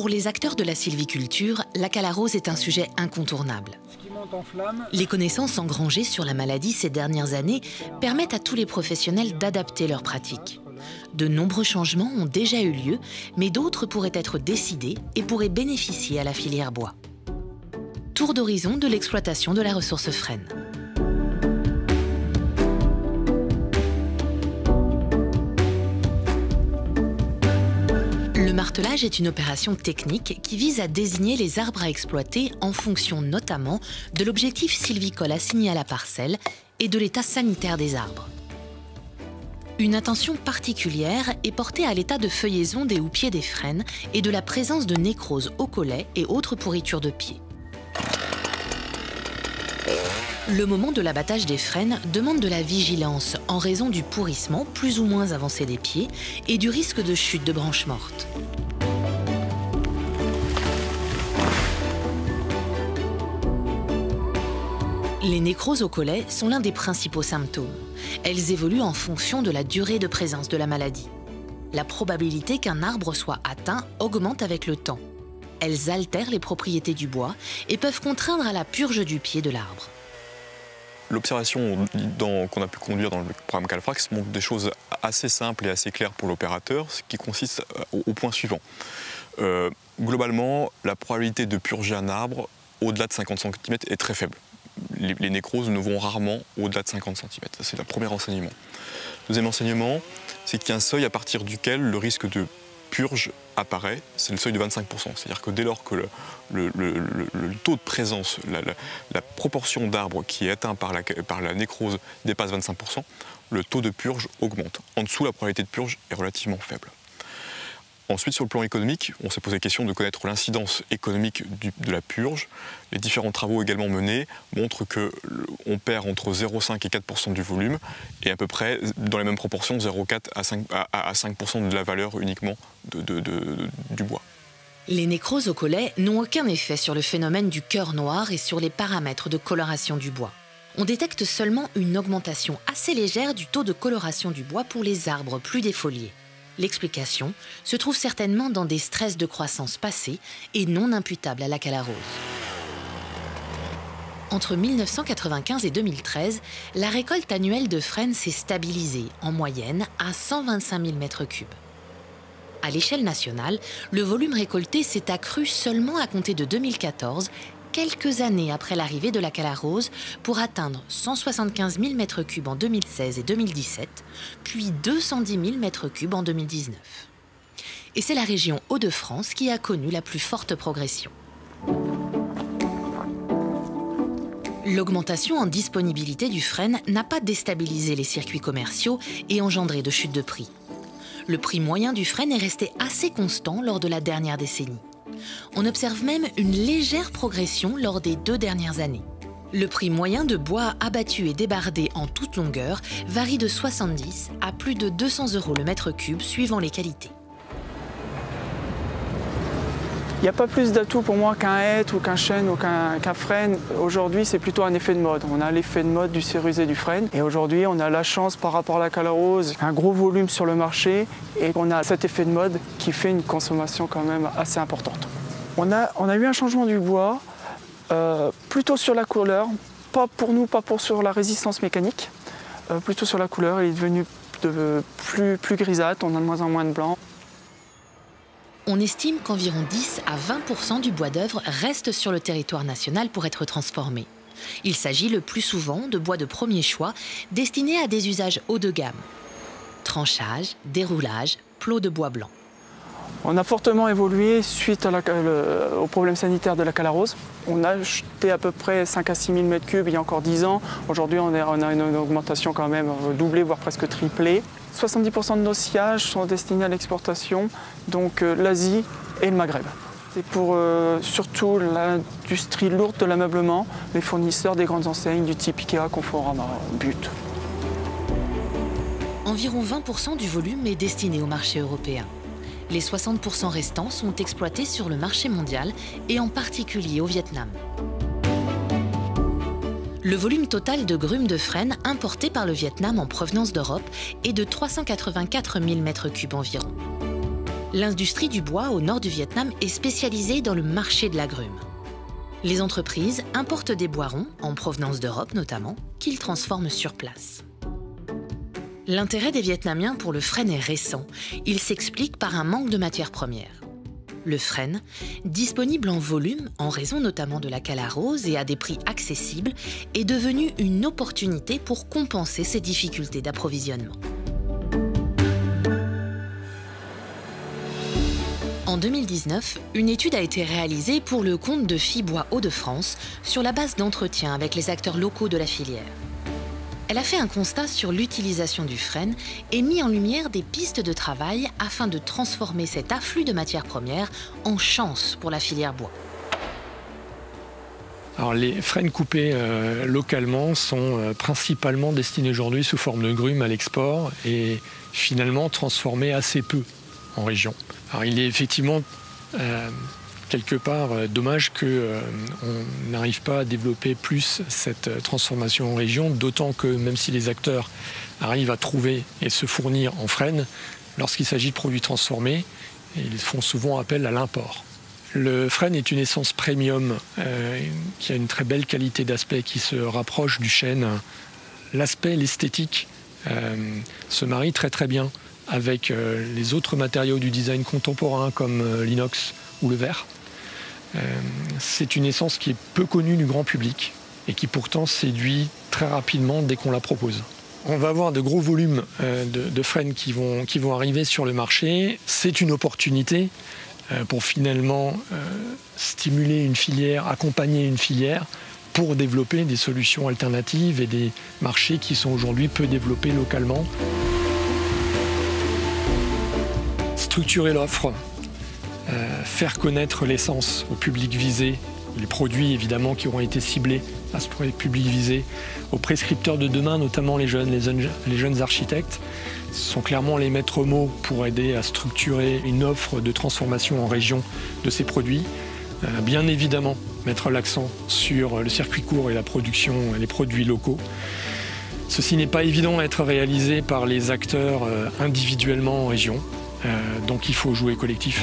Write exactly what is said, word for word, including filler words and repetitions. Pour les acteurs de la sylviculture, la chalarose est un sujet incontournable. Les connaissances engrangées sur la maladie ces dernières années permettent à tous les professionnels d'adapter leurs pratiques. De nombreux changements ont déjà eu lieu, mais d'autres pourraient être décidés et pourraient bénéficier à la filière bois. Tour d'horizon de l'exploitation de la ressource frêne. Le martelage est une opération technique qui vise à désigner les arbres à exploiter en fonction notamment de l'objectif sylvicole assigné à la parcelle et de l'état sanitaire des arbres. Une attention particulière est portée à l'état de feuillaison des houppiers des frênes et de la présence de nécrose au collet et autres pourritures de pieds. Le moment de l'abattage des frênes demande de la vigilance en raison du pourrissement plus ou moins avancé des pieds et du risque de chute de branches mortes. Les nécroses au collet sont l'un des principaux symptômes. Elles évoluent en fonction de la durée de présence de la maladie. La probabilité qu'un arbre soit atteint augmente avec le temps. Elles altèrent les propriétés du bois et peuvent contraindre à la purge du pied de l'arbre. L'observation qu'on a pu conduire dans le programme Chalfrax montre des choses assez simples et assez claires pour l'opérateur, ce qui consiste au, au point suivant. Euh, globalement, la probabilité de purger un arbre au-delà de cinquante centimètres est très faible. Les, les nécroses ne vont rarement au-delà de cinquante centimètres. C'est le premier enseignement. Le deuxième enseignement, c'est qu'il y a un seuil à partir duquel le risque de purge apparaît, c'est le seuil de vingt-cinq pour cent. C'est-à-dire que dès lors que le, le, le, le taux de présence, la, la, la proportion d'arbres qui est atteint par la, par la nécrose dépasse vingt-cinq pour cent, le taux de purge augmente. En dessous, la probabilité de purge est relativement faible. Ensuite, sur le plan économique, on s'est posé la question de connaître l'incidence économique du, de la purge. Les différents travaux également menés montrent qu'on perd entre zéro virgule cinq et quatre pour cent du volume et à peu près, dans les mêmes proportions, zéro virgule quatre à cinq pour cent à, à cinq pour cent de la valeur uniquement de, de, de, de, du bois. Les nécroses au collet n'ont aucun effet sur le phénomène du cœur noir et sur les paramètres de coloration du bois. On détecte seulement une augmentation assez légère du taux de coloration du bois pour les arbres plus défoliés. L'explication se trouve certainement dans des stress de croissance passés et non imputables à la chalarose. Entre mille neuf cent quatre-vingt-quinze et deux mille treize, la récolte annuelle de frêne s'est stabilisée, en moyenne, à cent vingt-cinq mille mètres cubes. À l'échelle nationale, le volume récolté s'est accru seulement à compter de deux mille quatorze, quelques années après l'arrivée de la chalarose, pour atteindre cent soixante-quinze mille mètres cubes en deux mille seize et deux mille dix-sept, puis deux cent dix mille mètres cubes en deux mille dix-neuf. Et c'est la région Hauts-de-France qui a connu la plus forte progression. L'augmentation en disponibilité du frêne n'a pas déstabilisé les circuits commerciaux et engendré de chutes de prix. Le prix moyen du frêne est resté assez constant lors de la dernière décennie. On observe même une légère progression lors des deux dernières années. Le prix moyen de bois abattu et débardé en toute longueur varie de soixante-dix à plus de deux cents euros le mètre cube suivant les qualités. Il n'y a pas plus d'atouts pour moi qu'un hêtre ou qu'un chêne ou qu'un qu'un frêne. Aujourd'hui, c'est plutôt un effet de mode. On a l'effet de mode du cerisier et du frêne. Et aujourd'hui, on a la chance par rapport à la chalarose, un gros volume sur le marché. Et on a cet effet de mode qui fait une consommation quand même assez importante. On a, on a eu un changement du bois, euh, plutôt sur la couleur. Pas pour nous, pas pour sur la résistance mécanique. Euh, plutôt sur la couleur, il est devenu de, plus, plus grisâtre. On a de moins en moins de blanc. On estime qu'environ dix à vingt pour cent du bois d'œuvre reste sur le territoire national pour être transformé. Il s'agit le plus souvent de bois de premier choix destinés à des usages haut de gamme. Tranchage, déroulage, plots de bois blanc. On a fortement évolué suite à la, le, au problème sanitaire de la chalarose. On a acheté à peu près cinq à six mille mètres cubes il y a encore dix ans. Aujourd'hui, on, on a une augmentation quand même doublée, voire presque triplée. soixante-dix pour cent de nos sillages sont destinés à l'exportation, donc euh, l'Asie et le Maghreb. C'est pour euh, surtout l'industrie lourde de l'ameublement, les fournisseurs des grandes enseignes du type IKEA, Conforama, But. Environ vingt pour cent du volume est destiné au marché européen. Les soixante pour cent restants sont exploités sur le marché mondial et en particulier au Vietnam. Le volume total de grumes de frêne importées par le Vietnam en provenance d'Europe est de trois cent quatre-vingt-quatre mille mètres cubes environ. L'industrie du bois au nord du Vietnam est spécialisée dans le marché de la grume. Les entreprises importent des bois ronds, en provenance d'Europe notamment, qu'ils transforment sur place. L'intérêt des Vietnamiens pour le frêne est récent. Il s'explique par un manque de matières premières. Le frêne, disponible en volume, en raison notamment de la chalarose et à des prix accessibles, est devenu une opportunité pour compenser ces difficultés d'approvisionnement. En deux mille dix-neuf, une étude a été réalisée pour le compte de Fibois-Hauts-de-France sur la base d'entretiens avec les acteurs locaux de la filière. Elle a fait un constat sur l'utilisation du frêne et mis en lumière des pistes de travail afin de transformer cet afflux de matières premières en chance pour la filière bois. Alors, les frênes coupés euh, localement sont euh, principalement destinés aujourd'hui sous forme de grume à l'export et finalement transformés assez peu en région. Alors, il est effectivement euh, quelque part euh, dommage qu'on euh, n'arrive pas à développer plus cette euh, transformation en région, d'autant que même si les acteurs arrivent à trouver et se fournir en frêne, lorsqu'il s'agit de produits transformés, ils font souvent appel à l'import. Le frêne est une essence premium euh, qui a une très belle qualité d'aspect, qui se rapproche du chêne. L'aspect, l'esthétique euh, se marie très très bien avec les autres matériaux du design contemporain comme l'inox ou le verre. C'est une essence qui est peu connue du grand public et qui pourtant séduit très rapidement dès qu'on la propose. On va avoir de gros volumes de, de frênes qui vont, qui vont arriver sur le marché. C'est une opportunité pour finalement stimuler une filière, accompagner une filière pour développer des solutions alternatives et des marchés qui sont aujourd'hui peu développés localement. Structurer l'offre, euh, faire connaître l'essence au public visé, les produits évidemment qui auront été ciblés à ce public visé, aux prescripteurs de demain, notamment les jeunes, les jeunes, les jeunes architectes, sont clairement les maîtres mots pour aider à structurer une offre de transformation en région de ces produits. Euh, bien évidemment, mettre l'accent sur le circuit court et la production, les produits locaux. Ceci n'est pas évident à être réalisé par les acteurs euh, individuellement en région. Euh, donc il faut jouer collectif.